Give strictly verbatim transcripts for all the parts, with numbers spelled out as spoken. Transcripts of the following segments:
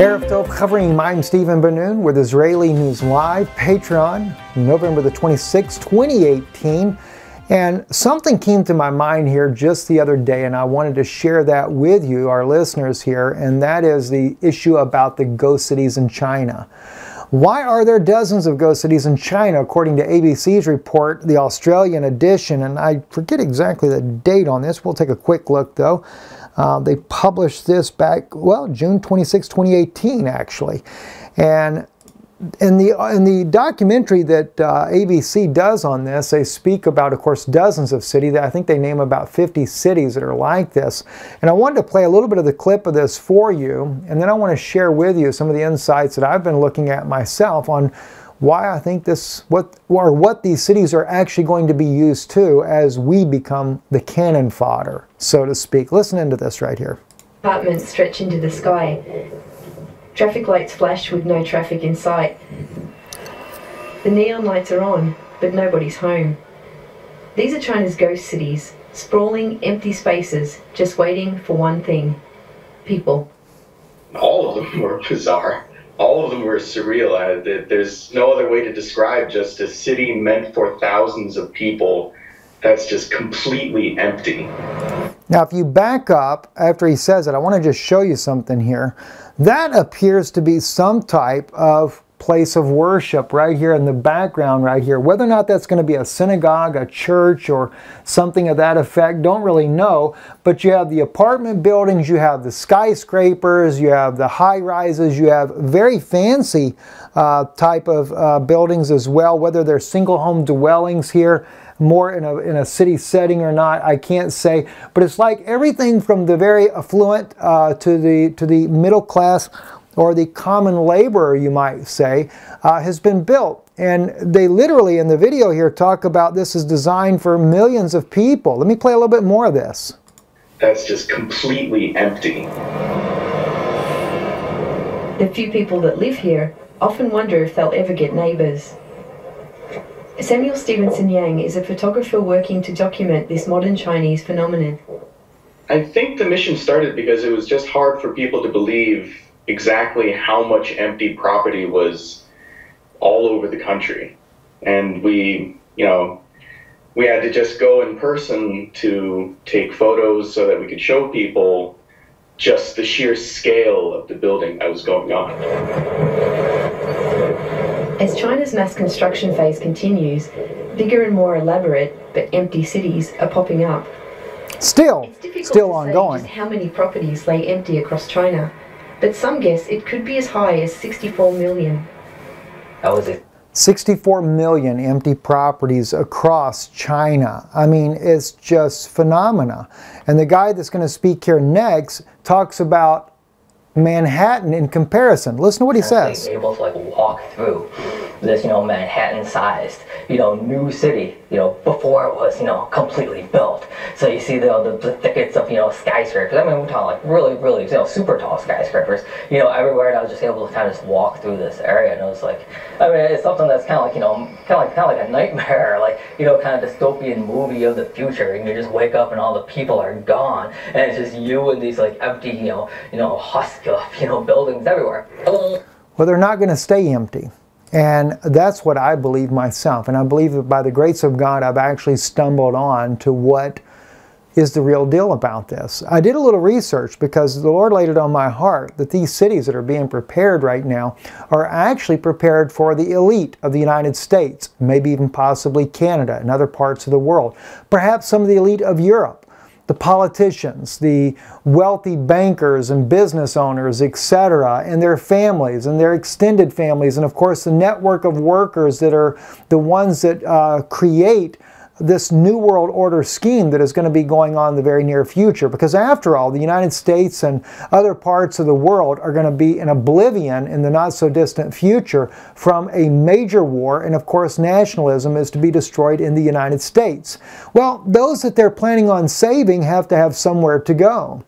Erev Tov, covering I'm Steven Ben-Nun with Israeli News Live, Patreon, November the twenty-sixth, twenty eighteen. And something came to my mind here just the other day, and I wanted to share that with you, our listeners here, and that is the issue about the ghost cities in China. Why are there dozens of ghost cities in China, according to A B C's report, the Australian edition? And I forget exactly the date on this. We'll take a quick look, though. Uh, they published this back, well, June twenty-sixth, twenty eighteen, actually. And In the, in the documentary that uh, A B C does on this, they speak about, of course, dozens of cities. I think they name about fifty cities that are like this. And I wanted to play a little bit of the clip of this for you, and then I want to share with you some of the insights that I've been looking at myself on why I think this, what, or what these cities are actually going to be used to as we become the cannon fodder, so to speak. Listen into this right here. Apartments stretch into the sky. Traffic lights flash with no traffic in sight. The neon lights are on, but nobody's home. These are China's ghost cities, sprawling, empty spaces, just waiting for one thing: people. All of them were bizarre. All of them were surreal. I, there's no other way to describe just a city meant for thousands of people that's just completely empty. Now, if you back up after he says it, I want to just show you something here. That appears to be some type of place of worship right here in the background right here. Whether or not that's going to be a synagogue, a church, or something of that effect, don't really know. But you have the apartment buildings, you have the skyscrapers, you have the high-rises, you have very fancy uh, type of uh, buildings as well, whether they're single-home dwellings here, more in a, in a city setting or not, I can't say. But it's like everything from the very affluent uh, to the to the middle class, or the common laborer, you might say, uh, has been built. And they literally, in the video here, talk about this is designed for millions of people. Let me play a little bit more of this. That's just completely empty. The few people that live here often wonder if they'll ever get neighbors. Samuel Stevenson Yang is a photographer working to document this modern Chinese phenomenon. I think the mission started because it was just hard for people to believe exactly how much empty property was all over the country. And we, you know, we had to just go in person to take photos so that we could show people just the sheer scale of the building that was going on. As China's mass construction phase continues, bigger and more elaborate but empty cities are popping up. Still, still ongoing. It's difficult to say just how many properties lay empty across China, but some guess it could be as high as sixty-four million. How is it? sixty-four million empty properties across China. I mean, it's just phenomena. And the guy that's going to speak here next talks about Manhattan in comparison. Listen to what he says. Able to like walk through this, you know, Manhattan-sized, you know, new city, you know, before it was, you know, completely built. So you see the the, the thickets of, you know, skyscrapers. I mean, we're talking like really, really, you know, super tall skyscrapers, you know, everywhere. And I was just able to kind of just walk through this area, and it was like, I mean, it's something that's kind of like, you know, kind of like kind of like a nightmare, like, you know, kind of dystopian movie of the future. And you just wake up and all the people are gone, and it's just you and these like empty, you know, you know, hostile, you know, buildings everywhere. Well, they're not going to stay empty. And that's what I believe myself. And I believe that by the grace of God, I've actually stumbled on to what is the real deal about this. I did a little research because the Lord laid it on my heart that these cities that are being prepared right now are actually prepared for the elite of the United States, maybe even possibly Canada and other parts of the world, perhaps some of the elite of Europe. The politicians, the wealthy bankers and business owners, et cetera, and their families and their extended families, and of course the network of workers that are the ones that uh, create this New World Order scheme that is going to be going on in the very near future. Because after all, the United States and other parts of the world are going to be in oblivion in the not-so-distant future from a major war, and of course nationalism is to be destroyed in the United States. Well, those that they're planning on saving have to have somewhere to go.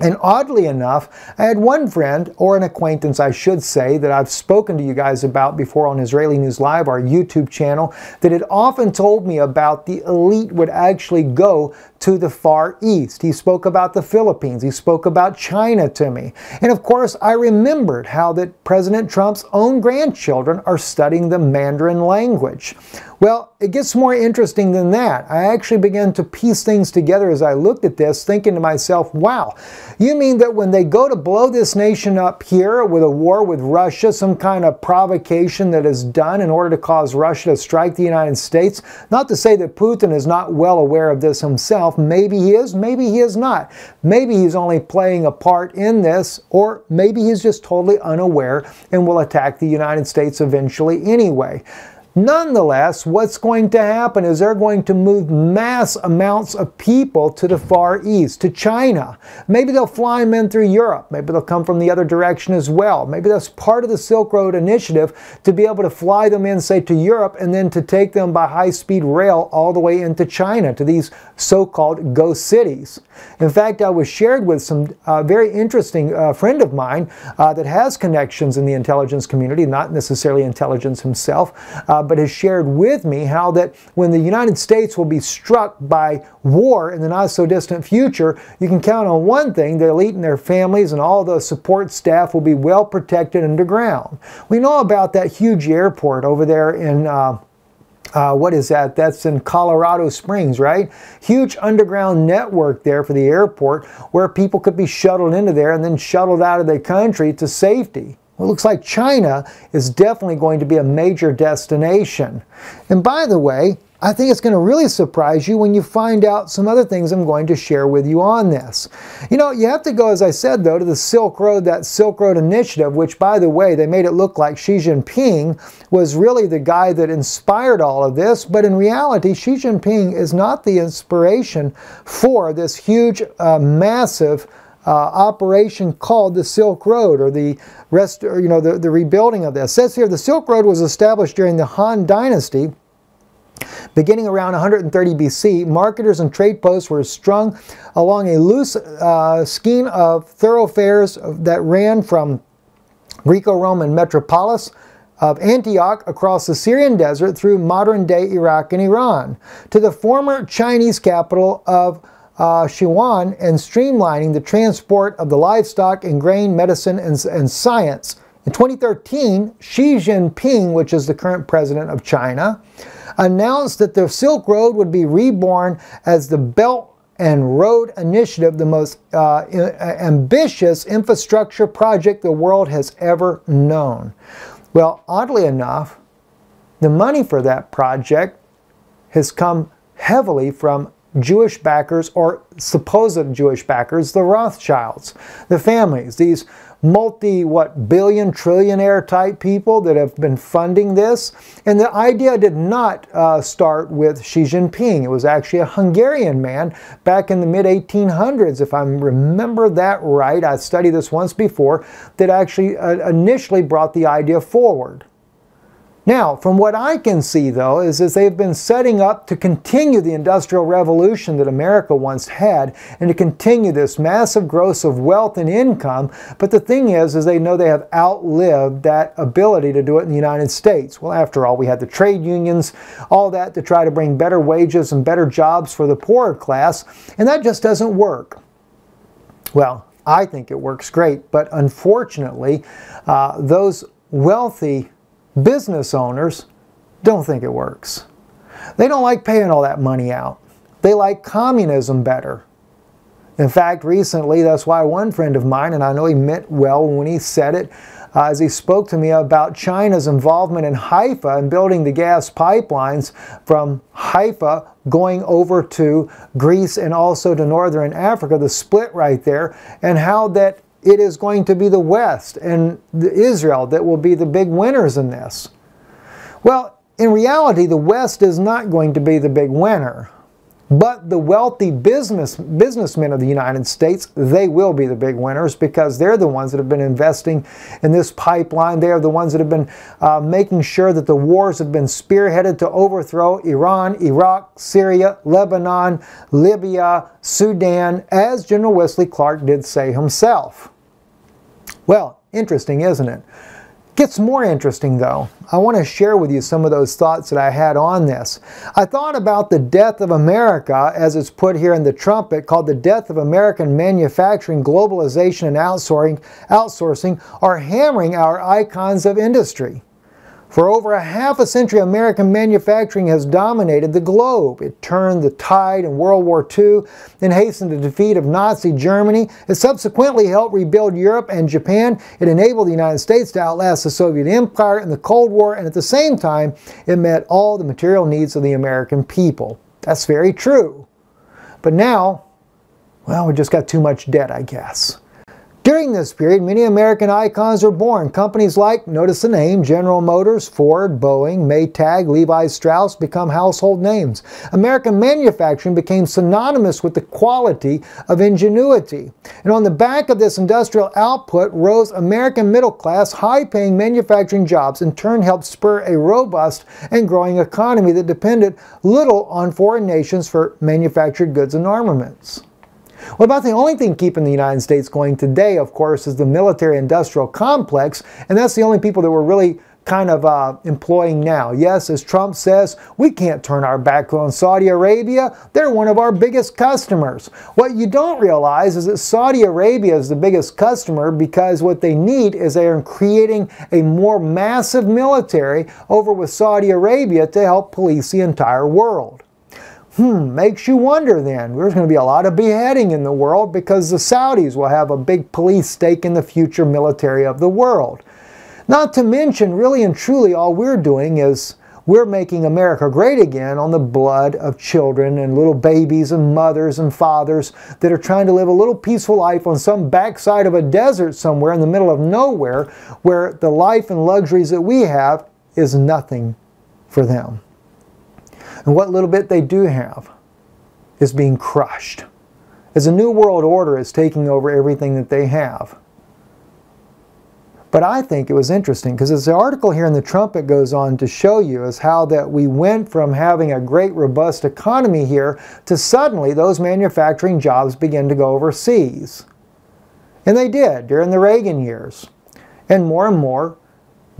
And oddly enough, I had one friend, or an acquaintance I should say, that I've spoken to you guys about before on Israeli News Live, our YouTube channel, that had often told me about the elite would actually go to the Far East. He spoke about the Philippines. He spoke about China to me. And of course, I remembered how that President Trump's own grandchildren are studying the Mandarin language. Well, it gets more interesting than that. I actually began to piece things together as I looked at this, thinking to myself, wow, you mean that when they go to blow this nation up here with a war with Russia, some kind of provocation that is done in order to cause Russia to strike the United States, not to say that Putin is not well aware of this himself, maybe he is, maybe he is not. Maybe he's only playing a part in this, or maybe he's just totally unaware and will attack the United States eventually anyway. Nonetheless, what's going to happen is they're going to move mass amounts of people to the Far East, to China. Maybe they'll fly them in through Europe. Maybe they'll come from the other direction as well. Maybe that's part of the Silk Road Initiative to be able to fly them in, say, to Europe and then to take them by high-speed rail all the way into China, to these so-called ghost cities. In fact, I was shared with some uh, very interesting uh, friend of mine uh, that has connections in the intelligence community, not necessarily intelligence himself, uh, but has shared with me how that when the United States will be struck by war in the not-so-distant future, you can count on one thing, the elite and their families and all the support staff will be well protected underground. We know about that huge airport over there in uh, Uh, what is that? That's in Colorado Springs, right? Huge underground network there for the airport where people could be shuttled into there and then shuttled out of the country to safety. Well, it looks like China is definitely going to be a major destination. And by the way, I think it's going to really surprise you when you find out some other things I'm going to share with you on this. You know, you have to go, as I said, though, to the Silk Road, that Silk Road Initiative, which, by the way, they made it look like Xi Jinping was really the guy that inspired all of this. But in reality, Xi Jinping is not the inspiration for this huge, uh, massive Uh, operation called the Silk Road, or the rest, or, you know, the, the rebuilding of this. It says here the Silk Road was established during the Han Dynasty, beginning around one hundred thirty B C. Marketers and trade posts were strung along a loose uh, scheme of thoroughfares that ran from Greco-Roman metropolis of Antioch across the Syrian desert through modern-day Iraq and Iran to the former Chinese capital of Uh, Sichuan, and streamlining the transport of the livestock and grain, medicine, and, and science. In twenty thirteen, Xi Jinping, which is the current president of China, announced that the Silk Road would be reborn as the Belt and Road Initiative, the most uh, ambitious infrastructure project the world has ever known. Well, oddly enough, the money for that project has come heavily from Jewish backers, or supposed Jewish backers, the Rothschilds, the families, these multi, what, billion, trillionaire type people that have been funding this. And the idea did not uh, start with Xi Jinping. It was actually a Hungarian man back in the mid eighteen hundreds, if I remember that right. I studied this once before, that actually uh, initially brought the idea forward. Now, from what I can see, though, is that they've been setting up to continue the Industrial Revolution that America once had, and to continue this massive growth of wealth and income. But the thing is, is they know they have outlived that ability to do it in the United States. Well, after all, we had the trade unions, all that to try to bring better wages and better jobs for the poorer class, and that just doesn't work. Well, I think it works great, but unfortunately, uh, those wealthy business owners don't think it works. They don't like paying all that money out. They like communism better. In fact, recently, that's why one friend of mine, and I know he meant well when he said it, uh, as he spoke to me about China's involvement in Haifa and building the gas pipelines from Haifa going over to Greece and also to northern Africa, the split right there, and how that it is going to be the West and Israel that will be the big winners in this. Well, in reality, the West is not going to be the big winner. But the wealthy business, businessmen of the United States, they will be the big winners because they're the ones that have been investing in this pipeline. They are the ones that have been uh, making sure that the wars have been spearheaded to overthrow Iran, Iraq, Syria, Lebanon, Libya, Sudan, as General Wesley Clark did say himself. Well, interesting, isn't it? Gets more interesting though. I want to share with you some of those thoughts that I had on this. I thought about the death of America, as it's put here in the trumpet, called the death of American manufacturing, globalization, and outsourcing, outsourcing are hammering our icons of industry. For over a half a century, American manufacturing has dominated the globe. It turned the tide in World War Two and hastened the defeat of Nazi Germany. It subsequently helped rebuild Europe and Japan. It enabled the United States to outlast the Soviet Empire in the Cold War, and at the same time, it met all the material needs of the American people. That's very true. But now, well, we just got too much debt, I guess. During this period, many American icons were born. Companies like, notice the name, General Motors, Ford, Boeing, Maytag, Levi Strauss become household names. American manufacturing became synonymous with the quality of ingenuity. And on the back of this industrial output rose American middle-class, high-paying manufacturing jobs, in turn helped spur a robust and growing economy that depended little on foreign nations for manufactured goods and armaments. Well, about the only thing keeping the United States going today, of course, is the military-industrial complex, and that's the only people that we're really kind of uh, employing now. Yes, as Trump says, we can't turn our back on Saudi Arabia. They're one of our biggest customers. What you don't realize is that Saudi Arabia is the biggest customer because what they need is they are creating a more massive military over with Saudi Arabia to help police the entire world. Hmm, makes you wonder then. There's going to be a lot of beheading in the world because the Saudis will have a big police stake in the future military of the world. Not to mention, really and truly, all we're doing is we're making America great again on the blood of children and little babies and mothers and fathers that are trying to live a little peaceful life on some backside of a desert somewhere in the middle of nowhere where the life and luxuries that we have is nothing for them. And what little bit they do have is being crushed, as a new world order is taking over everything that they have. But I think it was interesting, because as the article here in the Trumpet goes on to show you, is how that we went from having a great, robust economy here to suddenly those manufacturing jobs begin to go overseas. And they did during the Reagan years. And more and more,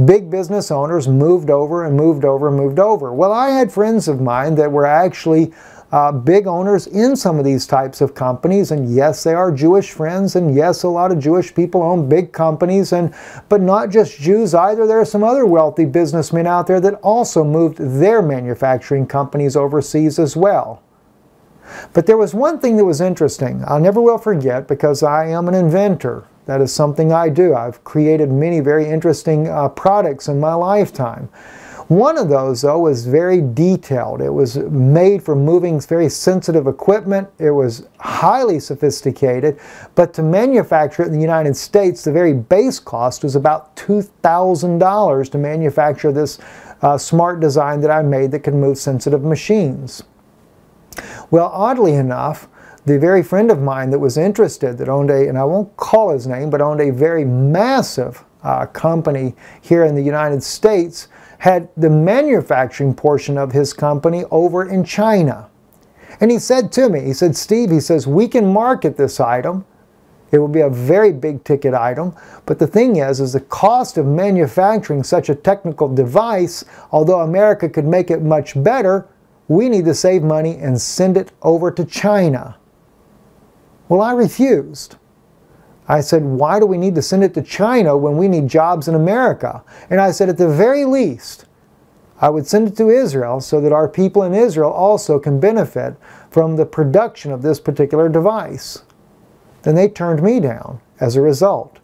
big business owners moved over and moved over and moved over. Well, I had friends of mine that were actually uh, big owners in some of these types of companies, and yes, they are Jewish friends, and yes, a lot of Jewish people own big companies, and but not just Jews either. There are some other wealthy businessmen out there that also moved their manufacturing companies overseas as well. But there was one thing that was interesting. I never will forget, because I am an inventor. That is something I do. I've created many very interesting uh, products in my lifetime. One of those, though, was very detailed. It was made for moving very sensitive equipment. It was highly sophisticated. But to manufacture it in the United States, the very base cost was about two thousand dollars to manufacture this uh, smart design that I made that could move sensitive machines. Well, oddly enough, the very friend of mine that was interested, that owned a, and I won't call his name, but owned a very massive uh, company here in the United States, had the manufacturing portion of his company over in China. And he said to me, he said, Steve, he says, we can market this item. It will be a very big ticket item, but the thing is, is the cost of manufacturing such a technical device, although America could make it much better, we need to save money and send it over to China. Well, I refused. I said, why do we need to send it to China when we need jobs in America? And I said, at the very least, I would send it to Israel so that our people in Israel also can benefit from the production of this particular device. Then they turned me down as a result.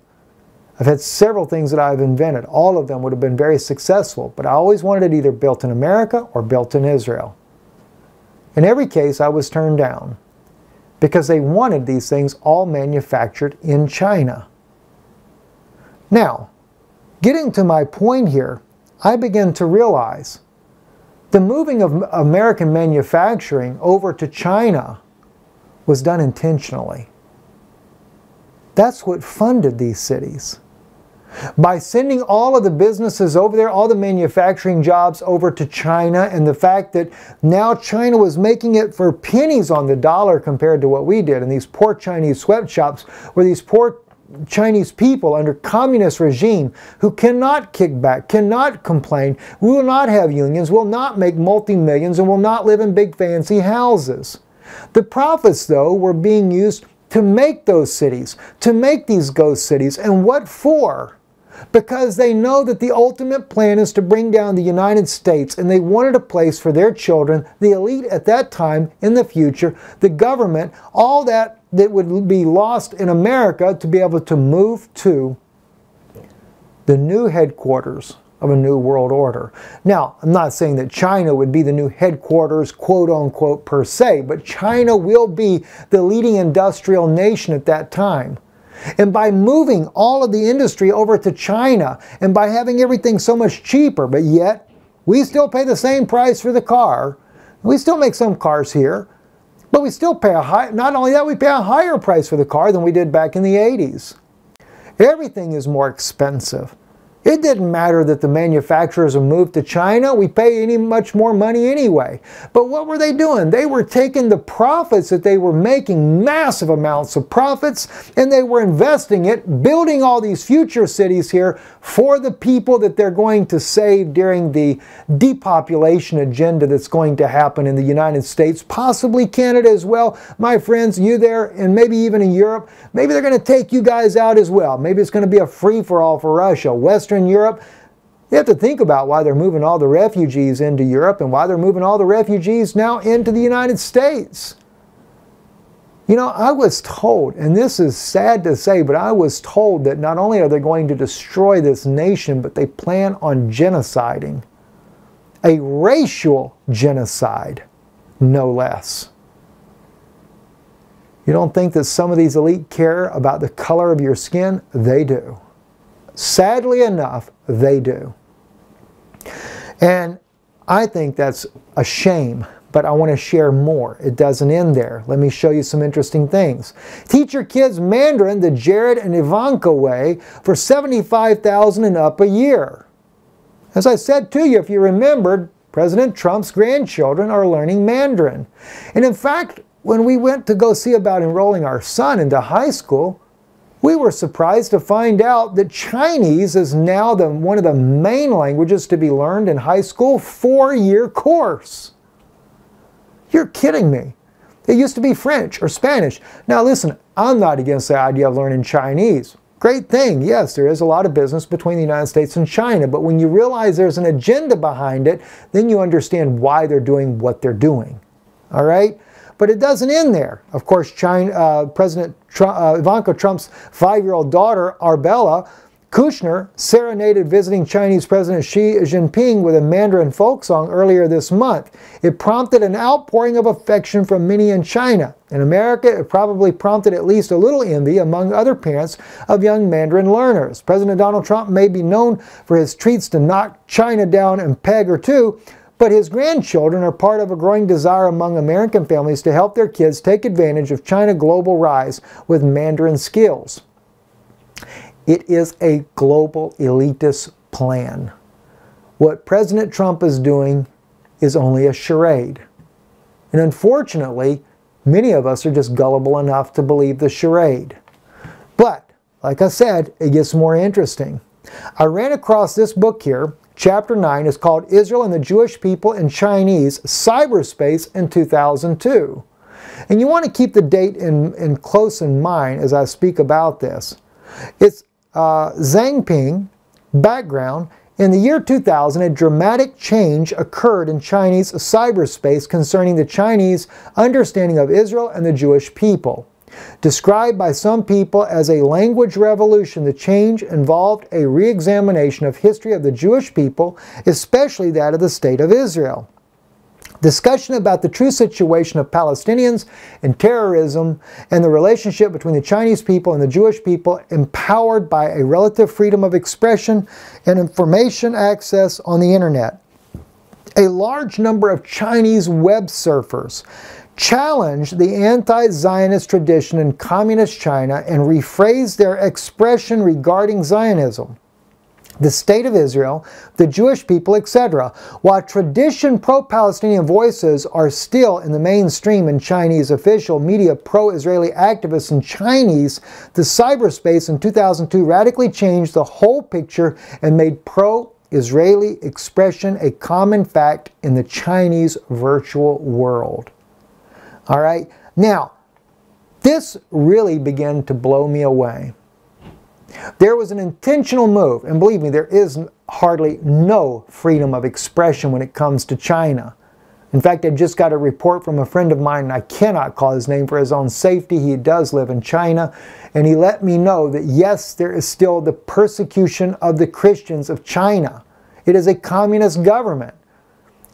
I've had several things that I've invented. All of them would have been very successful, but I always wanted it either built in America or built in Israel. In every case, I was turned down, because they wanted these things all manufactured in China. Now, getting to my point here, I begin to realize The moving of American manufacturing over to China was done intentionally. That's what funded these cities. By sending all of the businesses over there, all the manufacturing jobs over to China, and the fact that now China was making it for pennies on the dollar compared to what we did, and these poor Chinese sweatshops were these poor Chinese people under communist regime who cannot kick back, cannot complain, will not have unions, will not make multi-millions, and will not live in big fancy houses. The profits, though, were being used to make those cities, to make these ghost cities. And what for? Because they know that the ultimate plan is to bring down the United States, and they wanted a place for their children, the elite at that time, in the future, the government, all that that would be lost in America, to be able to move to the new headquarters of a new world order. Now, I'm not saying that China would be the new headquarters, quote unquote, per se, but China will be the leading industrial nation at that time. And by moving all of the industry over to China, and by having everything so much cheaper, but yet we still pay the same price for the car. We still make some cars here, but we still pay a high, not only that, we pay a higher price for the car than we did back in the eighties. Everything is more expensive. It didn't matter that the manufacturers have moved to China. We pay any much more money anyway. But what were they doing? They were taking the profits that they were making, massive amounts of profits, and they were investing it, building all these future cities here for the people that they're going to save during the depopulation agenda that's going to happen in the United States, possibly Canada as well. My friends, you there, and maybe even in Europe, maybe they're going to take you guys out as well. Maybe it's going to be a free-for-all for Russia, Western in Europe. You have to think about why they're moving all the refugees into Europe, and why they're moving all the refugees now into the United States. You know, I was told, and this is sad to say, but I was told that not only are they going to destroy this nation, but they plan on genociding. A racial genocide, no less. You don't think that some of these elite care about the color of your skin? They do. Sadly enough, they do. And I think that's a shame, but I want to share more. It doesn't end there. Let me show you some interesting things. Teach your kids Mandarin the Jared and Ivanka way for seventy-five thousand dollars and up a year. As I said to you, if you remembered, President Trump's grandchildren are learning Mandarin. And in fact, when we went to go see about enrolling our son into high school, we were surprised to find out that Chinese is now the, one of the main languages to be learned in high school, four-year course. You're kidding me. It used to be French or Spanish. Now listen, I'm not against the idea of learning Chinese. Great thing, yes, there is a lot of business between the United States and China, but when you realize there's an agenda behind it, then you understand why they're doing what they're doing, all right? But it doesn't end there. Of course, China, uh, President Trump, uh, Ivanka Trump's five-year-old daughter, Arabella Kushner, serenaded visiting Chinese President Xi Jinping with a Mandarin folk song earlier this month. It prompted an outpouring of affection from many in China. In America, it probably prompted at least a little envy among other parents of young Mandarin learners. President Donald Trump may be known for his treats to knock China down a peg or two, but his grandchildren are part of a growing desire among American families to help their kids take advantage of China's global rise with Mandarin skills. It is a global elitist plan. What President Trump is doing is only a charade. And unfortunately, many of us are just gullible enough to believe the charade. But, like I said, it gets more interesting. I ran across this book here. Chapter nine is called Israel and the Jewish People in Chinese Cyberspace in two thousand two. And you want to keep the date in, in close in mind as I speak about this. It's uh, Zhang Ping, background. In the year two thousand, a dramatic change occurred in Chinese cyberspace concerning the Chinese understanding of Israel and the Jewish people. Described by some people as a language revolution, the change involved a re-examination of history of the Jewish people, especially that of the State of Israel. Discussion about the true situation of Palestinians and terrorism and the relationship between the Chinese people and the Jewish people, empowered by a relative freedom of expression and information access on the internet. a large number of Chinese web surfers challenged the anti-Zionist tradition in communist China and rephrased their expression regarding Zionism, the State of Israel, the Jewish people, et cetera, while tradition pro-Palestinian voices are still in the mainstream in Chinese official media. Pro-Israeli activists in Chinese, the cyberspace in two thousand two radically changed the whole picture and made pro-Israeli expression a common fact in the Chinese virtual world. All right, now, this really began to blow me away. There was an intentional move, and believe me, there is hardly no freedom of expression when it comes to China. In fact, I just got a report from a friend of mine, and I cannot call his name for his own safety. He does live in China, and he let me know that yes, there is still the persecution of the Christians of China. It is a communist government.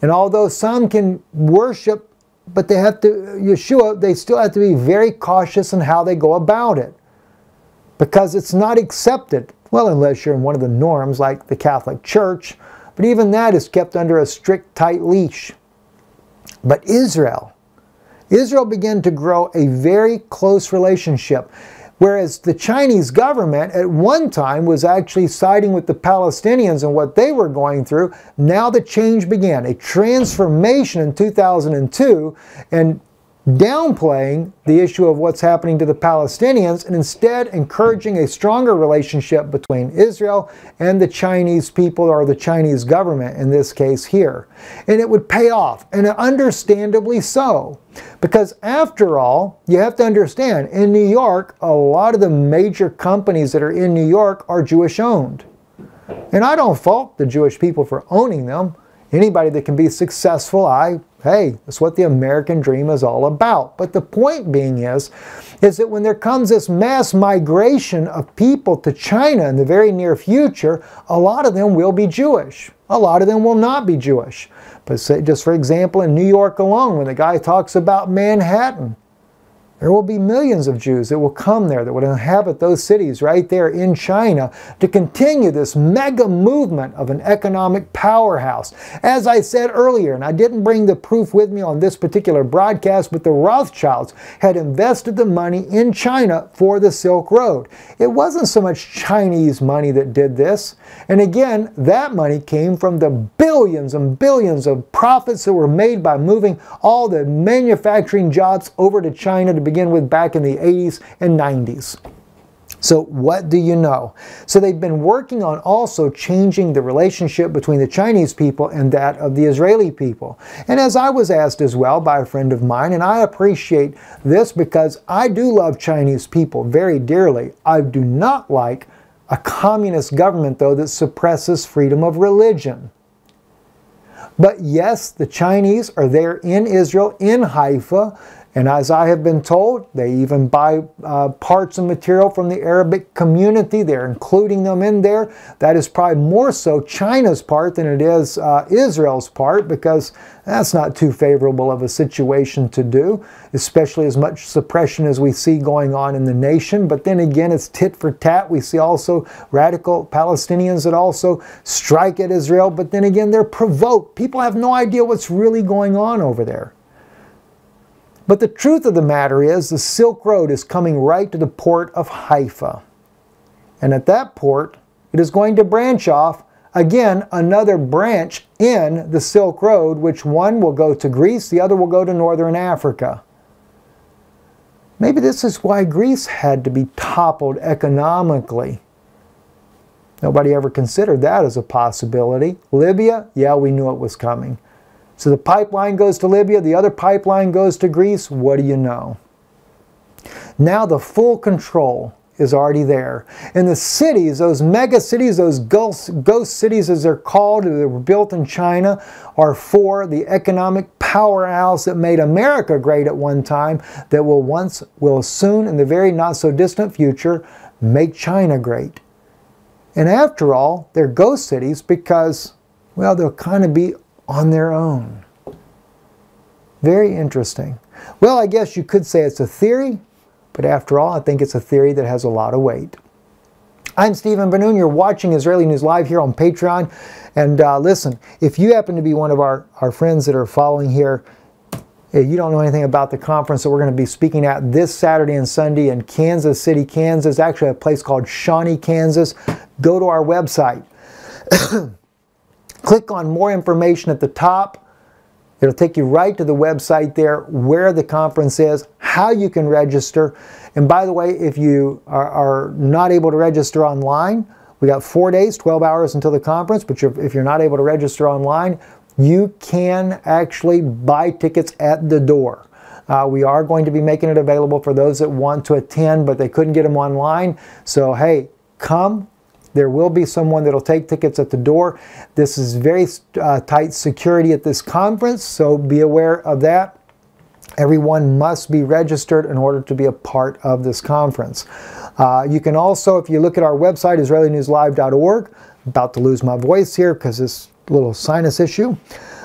And although some can worship, but they have to, Yeshua, they still have to be very cautious in how they go about it, because it's not accepted, well, unless you're in one of the norms like the Catholic Church, but even that is kept under a strict, tight leash. But Israel, Israel began to grow a very close relationship, whereas the Chinese government at one time was actually siding with the Palestinians and what they were going through. Now the change began, a transformation in two thousand two, and downplaying the issue of what's happening to the Palestinians and instead encouraging a stronger relationship between Israel and the Chinese people, or the Chinese government in this case here. And it would pay off, and understandably so, because after all, you have to understand, in New York, a lot of the major companies that are in New York are Jewish owned. And I don't fault the Jewish people for owning them. Anybody that can be successful, I, hey, that's what the American dream is all about. But the point being is, is that when there comes this mass migration of people to China in the very near future, a lot of them will be Jewish. A lot of them will not be Jewish. But say, just for example, in New York alone, when the guy talks about Manhattan, there will be millions of Jews that will come there, that will inhabit those cities right there in China to continue this mega movement of an economic powerhouse. As I said earlier, and I didn't bring the proof with me on this particular broadcast, but the Rothschilds had invested the money in China for the Silk Road. It wasn't so much Chinese money that did this. And again, that money came from the billions and billions of profits that were made by moving all the manufacturing jobs over to China to be begin with back in the eighties and nineties. So what do you know? So they've been working on also changing the relationship between the Chinese people and that of the Israeli people. And as I was asked as well by a friend of mine, and I appreciate this because I do love Chinese people very dearly. I do not like a communist government though that suppresses freedom of religion. But yes, the Chinese are there in Israel, in Haifa, and as I have been told, they even buy uh, parts and material from the Arabic community. They're including them in there. That is probably more so China's part than it is uh, Israel's part, because that's not too favorable of a situation to do, especially as much suppression as we see going on in the nation. But then again, it's tit for tat. We see also radical Palestinians that also strike at Israel, but then again, they're provoked. People have no idea what's really going on over there. But the truth of the matter is the Silk Road is coming right to the port of Haifa. And at that port, it is going to branch off, again, another branch in the Silk Road, which one will go to Greece, the other will go to northern Africa. Maybe this is why Greece had to be toppled economically. Nobody ever considered that as a possibility. Libya, yeah, we knew it was coming. So the pipeline goes to Libya, the other pipeline goes to Greece. What do you know? Now the full control is already there. And the cities, those mega cities, those ghost, ghost cities as they're called, that were built in China, are for the economic powerhouse that made America great at one time, that will once, will soon, in the very not so distant future, make China great. And after all, they're ghost cities because, well, they'll kind of be on their own. Very interesting. Well, I guess you could say it's a theory, but after all, I think it's a theory that has a lot of weight. I'm Steven Ben-Nun. You're watching Israeli News Live here on Patreon. And uh, listen, if you happen to be one of our, our friends that are following here, you don't know anything about the conference that we're going to be speaking at this Saturday and Sunday in Kansas City, Kansas, actually a place called Shawnee, Kansas, go to our website. Click on more information at the top. It'll take you right to the website there, where the conference is, how you can register. And by the way, if you are, are not able to register online, we got four days, twelve hours until the conference, but you're, if you're not able to register online, you can actually buy tickets at the door. Uh, we are going to be making it available for those that want to attend, but they couldn't get them online. So hey, come. There will be someone that'll take tickets at the door. This is very uh, tight security at this conference, so be aware of that. Everyone must be registered in order to be a part of this conference. Uh, you can also, if you look at our website, Israeli News Live dot org, about to lose my voice here because this little sinus issue.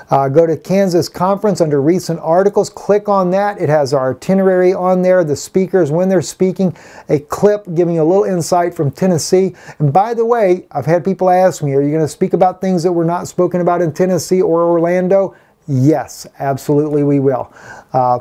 Uh, go to Kansas Conference under Recent Articles. Click on that. It has our itinerary on there, the speakers, when they're speaking, a clip giving you a little insight from Tennessee. And by the way, I've had people ask me, are you going to speak about things that were not spoken about in Tennessee or Orlando? Yes, absolutely we will. Uh,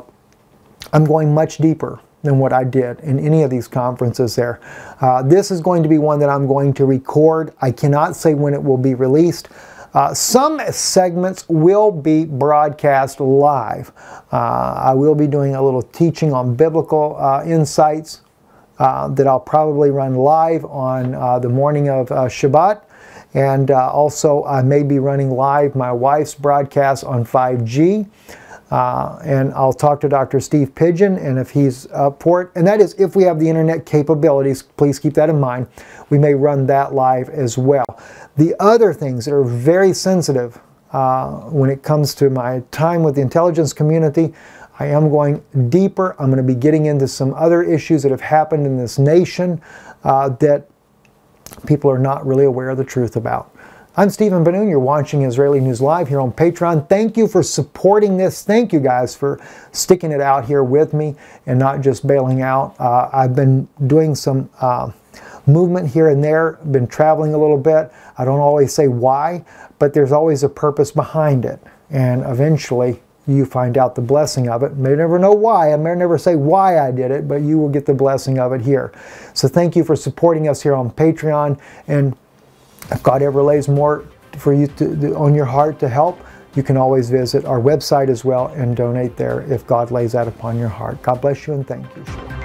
I'm going much deeper than what I did in any of these conferences there. Uh, this is going to be one that I'm going to record. I cannot say when it will be released. Uh, some segments will be broadcast live. Uh, I will be doing a little teaching on biblical uh, insights uh, that I'll probably run live on uh, the morning of uh, Shabbat. And uh, also I may be running live my wife's broadcast on five G. Uh, and I'll talk to Doctor Steve Pidgeon, and if he's up for it, and that is if we have the internet capabilities, please keep that in mind, we may run that live as well. The other things that are very sensitive uh, when it comes to my time with the intelligence community, I am going deeper. I'm going to be getting into some other issues that have happened in this nation uh, that people are not really aware of the truth about. I'm Steven Ben-Nun. You're watching Israeli News Live here on Patreon. Thank you for supporting this. Thank you guys for sticking it out here with me and not just bailing out. Uh, I've been doing some uh, movement here and there, been traveling a little bit. I don't always say why, but there's always a purpose behind it. And eventually you find out the blessing of it. May never know why. I may never say why I did it, but you will get the blessing of it here. So thank you for supporting us here on Patreon, and if God ever lays more for you to, on your heart to help, you can always visit our website as well and donate there if God lays that upon your heart. God bless you and thank you.